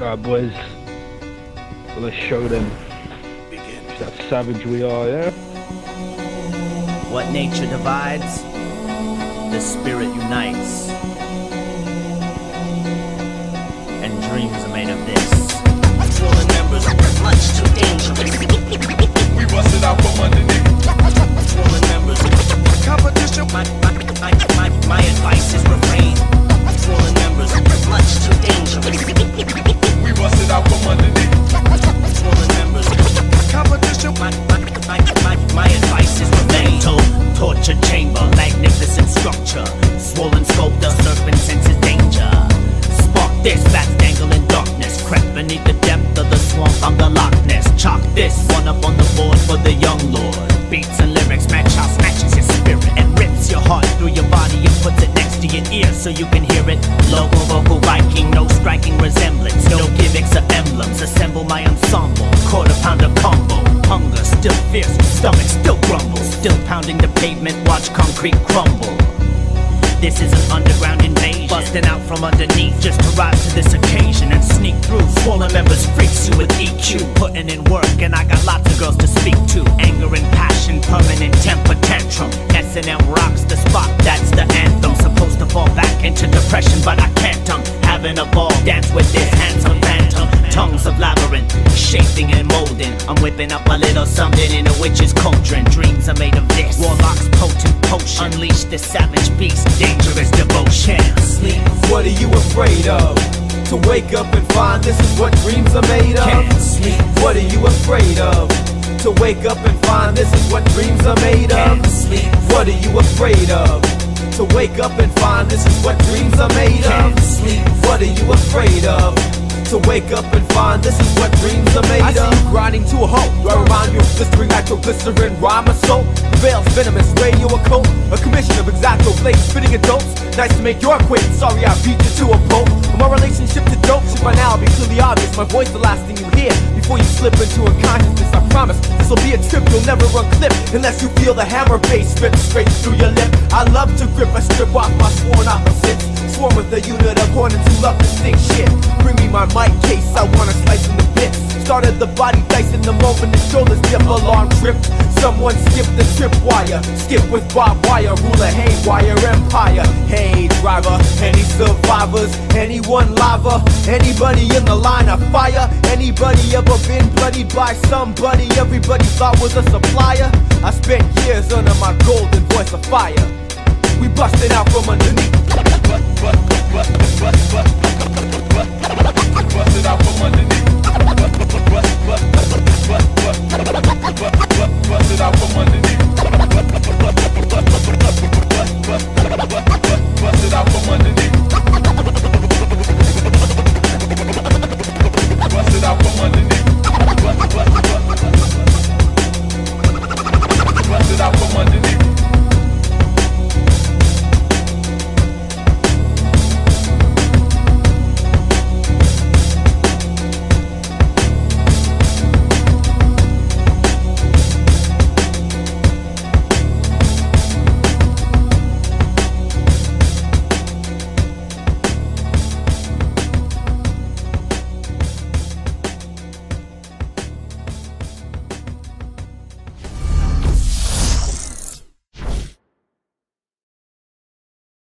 Alright boys, let's show them how savage we are, yeah? What nature divides, the spirit unites. And dreams are made of this. Fallen embers are much too dangerous. We busted out from underneath. Fallen embers, competition. My advice is refrain. Fallen embers are much too dangerous. We busted out from underneath. Fallen embers, competition. My advice is refrain. Mental torture chamber, magnificent structure. Swollen scope, the serpent senses danger. Spark this, bats dangle in darkness. Crept beneath the depth of the swamp, I'm the Loch Ness. Chalk this one up on the board for the young lord. Beats and lyrics match how smashes your spirit and rips your heart through your body and puts it next to your ear so you can hear it. Logo, vocal, Viking, no striking resemblance, no gimmicks or emblems. Assemble my ensemble, quarter pounder combo. Hunger still fierce, stomach still grumbles. Still pounding the pavement, watch concrete crumble. This is an underground invasion, busting out from underneath just to rise to this occasion and sneak through. Swollen members freaks you with EQ, putting in work, and I got lots of girls to speak to. Anger and passion, permanent temper tantrum. S&M rocks the spot, that's the anthem. Supposed to fall back into depression, but I can't. I'm having a ball, dance with this handsome phantom. Tongues of labyrinth, shaping and molding. I'm whipping up a little something in a witch's cauldron. Dreams are made of this, warlock's potent potion. Unleash this savage beast, dangerous devotion. Sleep, what are you afraid of? To wake up and find this is what dreams are made of? Can't sleep, what are you afraid of? To wake up and find this is what dreams are made of? Can't sleep, what are you afraid of? To wake up and find this is what dreams are made of? Can't sleep, what are you afraid of? To wake up and find this is what dreams are made of. I see you grinding to a halt. Do I remind you of blistering nitroglycerin, rhyme or soap? Veils, venomous, radio occult. A commission of exacto flakes, spitting adults. Nice to make your acquaintance, sorry I beat you to a pulp. My relationship to dope should by now be clearly obvious. My voice the last thing you hear before you slip into unconsciousness. I promise this will be a trip you'll never unclip unless you feel the hammer bass rip straight through your lip. I love to grip, I strip off my sworn opposites. Swarm with a unit of horn and two love distinct shit. Bring me my mic case, I wanna slice in the bits. Started the body dice in the moment, the shoulders dip, alarm tripped. Someone skipped the tripwire, skip with barbed wire, ruler haywire empire. Hey driver, any survivors, anyone lava, anybody in the line of fire? Anybody ever been bloodied by somebody everybody thought was a supplier? I spent years under my golden voice of fire. We busted out from underneath. Busted